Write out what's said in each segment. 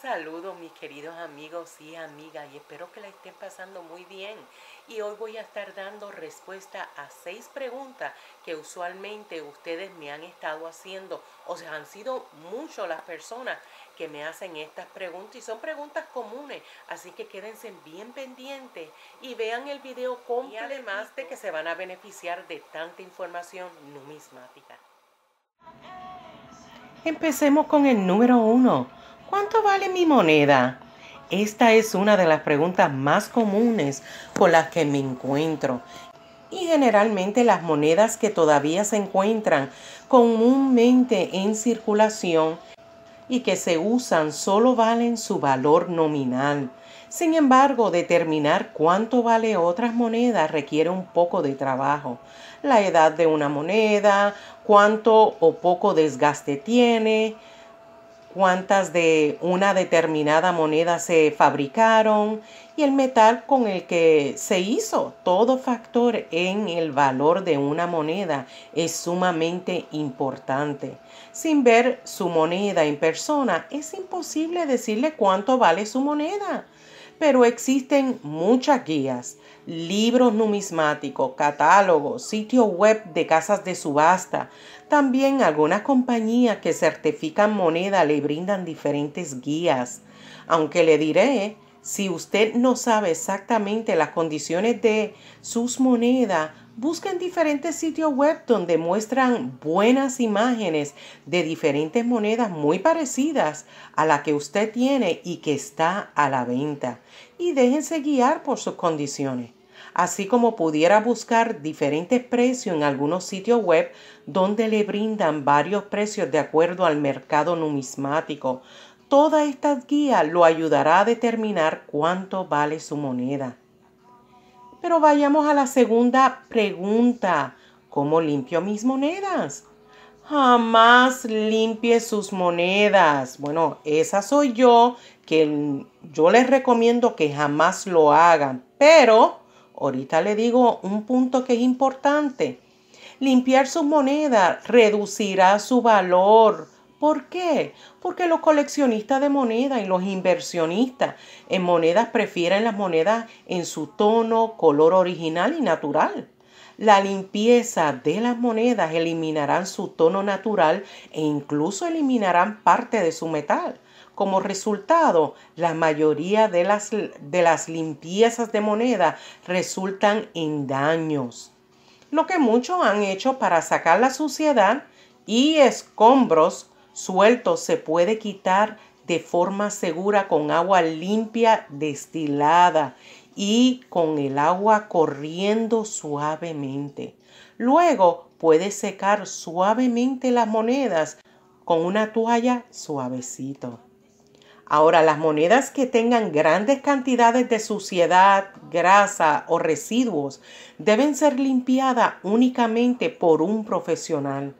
Saludos mis queridos amigos y amigas, y espero que la estén pasando muy bien. Y hoy voy a estar dando respuesta a 6 preguntas que usualmente ustedes me han estado haciendo. O sea, han sido muchas las personas que me hacen estas preguntas y son preguntas comunes. Así que quédense bien pendientes y vean el video completo. Y además de que se van a beneficiar de tanta información numismática. Empecemos con el número 1. ¿Cuánto vale mi moneda? Esta es una de las preguntas más comunes con las que me encuentro. Y generalmente las monedas que todavía se encuentran comúnmente en circulación y que se usan solo valen su valor nominal. Sin embargo, determinar cuánto vale otras monedas requiere un poco de trabajo. La edad de una moneda, cuánto o poco desgaste tiene, cuántas de una determinada moneda se fabricaron y el metal con el que se hizo. Todo factor en el valor de una moneda es sumamente importante. Sin ver su moneda en persona, es imposible decirle cuánto vale su moneda. Pero existen muchas guías, libros numismáticos, catálogos, sitios web de casas de subasta. También algunas compañías que certifican moneda le brindan diferentes guías. Aunque le diré, si usted no sabe exactamente las condiciones de sus monedas, busquen diferentes sitios web donde muestran buenas imágenes de diferentes monedas muy parecidas a la que usted tiene y que está a la venta. Y déjense guiar por sus condiciones. Así como pudiera buscar diferentes precios en algunos sitios web donde le brindan varios precios de acuerdo al mercado numismático. Toda esta guía lo ayudará a determinar cuánto vale su moneda. Pero vayamos a la segunda pregunta. ¿Cómo limpio mis monedas? Jamás limpie sus monedas. Bueno, esa soy yo, que yo les recomiendo que jamás lo hagan. Pero ahorita le digo un punto que es importante. Limpiar sus monedas reducirá su valor. ¿Por qué? Porque los coleccionistas de monedas y los inversionistas en monedas prefieren las monedas en su tono, color original y natural. La limpieza de las monedas eliminarán su tono natural e incluso eliminarán parte de su metal. Como resultado, la mayoría de las limpiezas de monedas resultan en daños. Lo que muchos han hecho para sacar la suciedad y escombros suelto se puede quitar de forma segura con agua limpia destilada y con el agua corriendo suavemente. Luego puede secar suavemente las monedas con una toalla suavecito. Ahora, las monedas que tengan grandes cantidades de suciedad, grasa o residuos deben ser limpiadas únicamente por un profesional.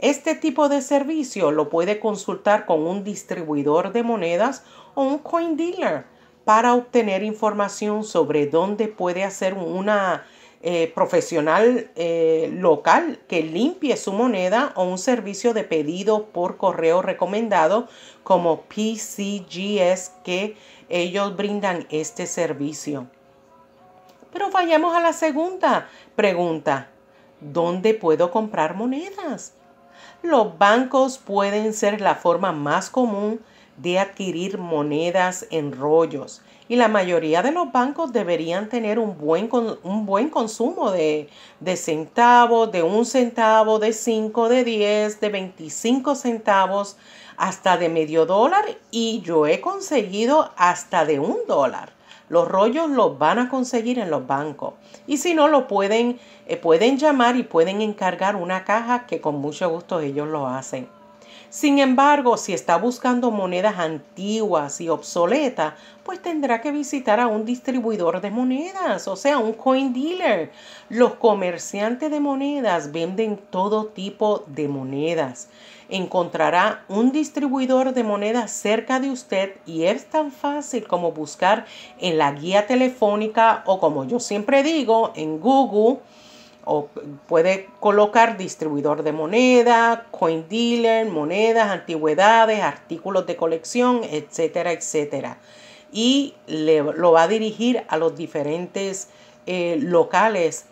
Este tipo de servicio lo puede consultar con un distribuidor de monedas o un coin dealer para obtener información sobre dónde puede hacer una profesional local que limpie su moneda o un servicio de pedido por correo recomendado como PCGS, que ellos brindan este servicio. Pero vayamos a la segunda pregunta. ¿Dónde puedo comprar monedas? Los bancos pueden ser la forma más común de adquirir monedas en rollos y la mayoría de los bancos deberían tener un buen consumo de centavos, de 1 centavo, de 5, de 10, de 25 centavos, hasta de medio dólar, y yo he conseguido hasta de $1. Los rollos los van a conseguir en los bancos. Y si no, lo pueden llamar y pueden encargar una caja que con mucho gusto ellos lo hacen. Sin embargo, si está buscando monedas antiguas y obsoletas, pues tendrá que visitar a un distribuidor de monedas, o sea, un coin dealer. Los comerciantes de monedas venden todo tipo de monedas. Encontrará un distribuidor de monedas cerca de usted y es tan fácil como buscar en la guía telefónica o, como yo siempre digo, en Google o puede colocar distribuidor de moneda, coin dealer, monedas, antigüedades, artículos de colección, etcétera, etcétera. Y lo va a dirigir a los diferentes locales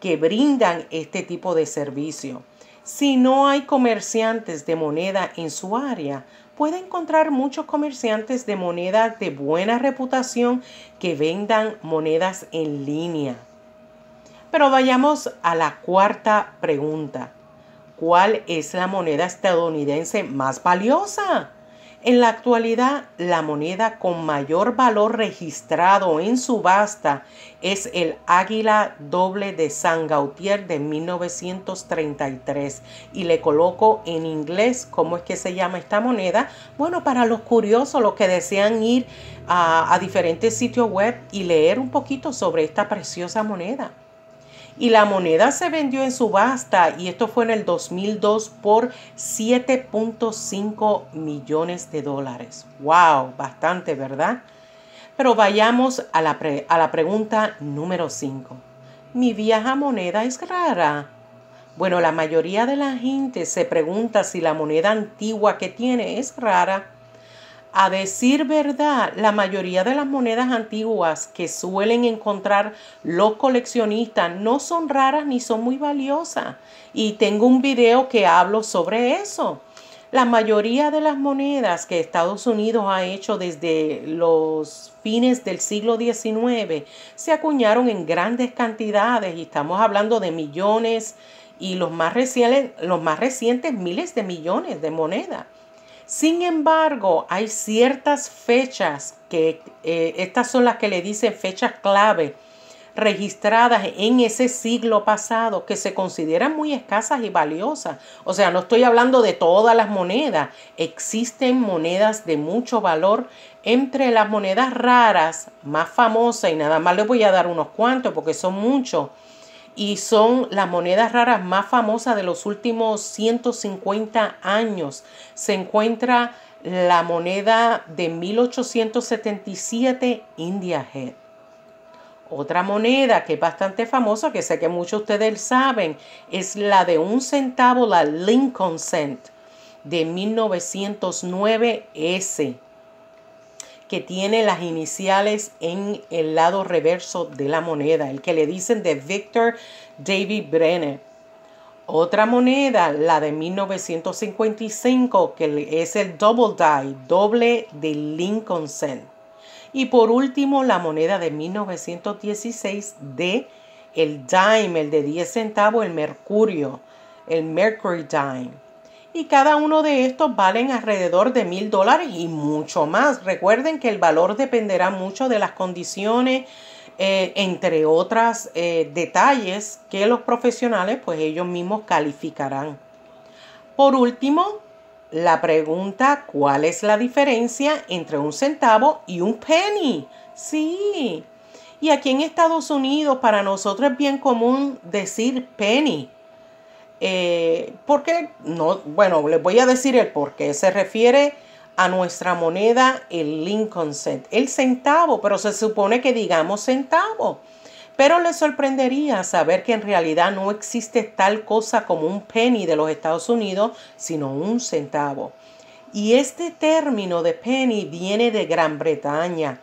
que brindan este tipo de servicio. Si no hay comerciantes de moneda en su área, puede encontrar muchos comerciantes de moneda de buena reputación que vendan monedas en línea. Pero vayamos a la cuarta pregunta. ¿Cuál es la moneda estadounidense más valiosa? En la actualidad, la moneda con mayor valor registrado en subasta es el águila doble de San Gautier de 1933. Y le coloco en inglés cómo es que se llama esta moneda. Bueno, para los curiosos, los que desean ir a diferentes sitios web y leer un poquito sobre esta preciosa moneda. Y la moneda se vendió en subasta, y esto fue en el 2002 por 7.5 millones de dólares. ¡Wow! Bastante, ¿verdad? Pero vayamos a la pregunta número 5. ¿Mi vieja moneda es rara? Bueno, la mayoría de la gente se pregunta si la moneda antigua que tiene es rara. A decir verdad, la mayoría de las monedas antiguas que suelen encontrar los coleccionistas no son raras ni son muy valiosas. Y tengo un video que hablo sobre eso. La mayoría de las monedas que Estados Unidos ha hecho desde los fines del siglo XIX se acuñaron en grandes cantidades, y estamos hablando de millones, y los más recientes miles de millones de monedas. Sin embargo, hay ciertas fechas que estas son las que le dicen fechas clave registradas en ese siglo pasado que se consideran muy escasas y valiosas. O sea, no estoy hablando de todas las monedas. Existen monedas de mucho valor. Entre las monedas raras más famosas, y nada más les voy a dar unos cuantos porque son muchos, y son las monedas raras más famosas de los últimos 150 años. Se encuentra la moneda de 1877 India Head. Otra moneda que es bastante famosa, que sé que muchos de ustedes saben, es la de un centavo, la Lincoln Cent de 1909, que tiene las iniciales en el lado reverso de la moneda, el que le dicen de Victor David Brenner. Otra moneda, la de 1955, que es el Double Die, doble de Lincoln Cent. Y por último, la moneda de 1916 de el Dime, el de 10 centavos, el Mercury Dime. Y cada uno de estos valen alrededor de $1,000 y mucho más. Recuerden que el valor dependerá mucho de las condiciones, entre otros detalles que los profesionales, pues ellos mismos calificarán. Por último, la pregunta, ¿cuál es la diferencia entre un centavo y un penny? Sí, y aquí en Estados Unidos para nosotros es bien común decir penny. Porque no, bueno, les voy a decir el por qué. Se refiere a nuestra moneda, el Lincoln Cent, el centavo, pero se supone que digamos centavo. Pero les sorprendería saber que en realidad no existe tal cosa como un penny de los Estados Unidos, sino un centavo. Y este término de penny viene de Gran Bretaña,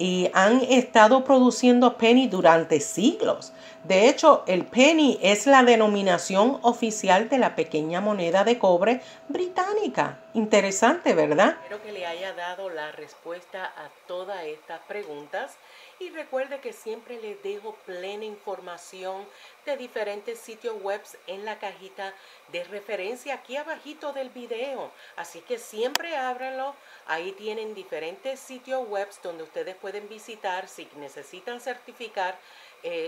y han estado produciendo penny durante siglos. De hecho, el penny es la denominación oficial de la pequeña moneda de cobre británica. Interesante, ¿verdad? Espero que le haya dado la respuesta a todas estas preguntas. Y recuerde que siempre les dejo plena información de diferentes sitios web en la cajita de referencia aquí abajito del video. Así que siempre ábranlo. Ahí tienen diferentes sitios web donde ustedes pueden visitar si necesitan certificar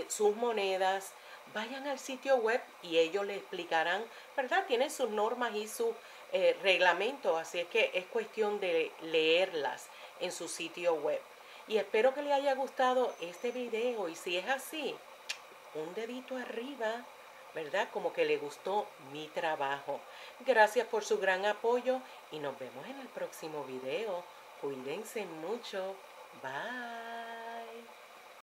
sus monedas. Vayan al sitio web y ellos les explicarán, ¿verdad? Tienen sus normas y sus reglamentos, así es que es cuestión de leerlas en su sitio web. Y espero que les haya gustado este video, y si es así, un dedito arriba, ¿verdad? Como que le gustó mi trabajo. Gracias por su gran apoyo y nos vemos en el próximo video. Cuídense mucho. Bye.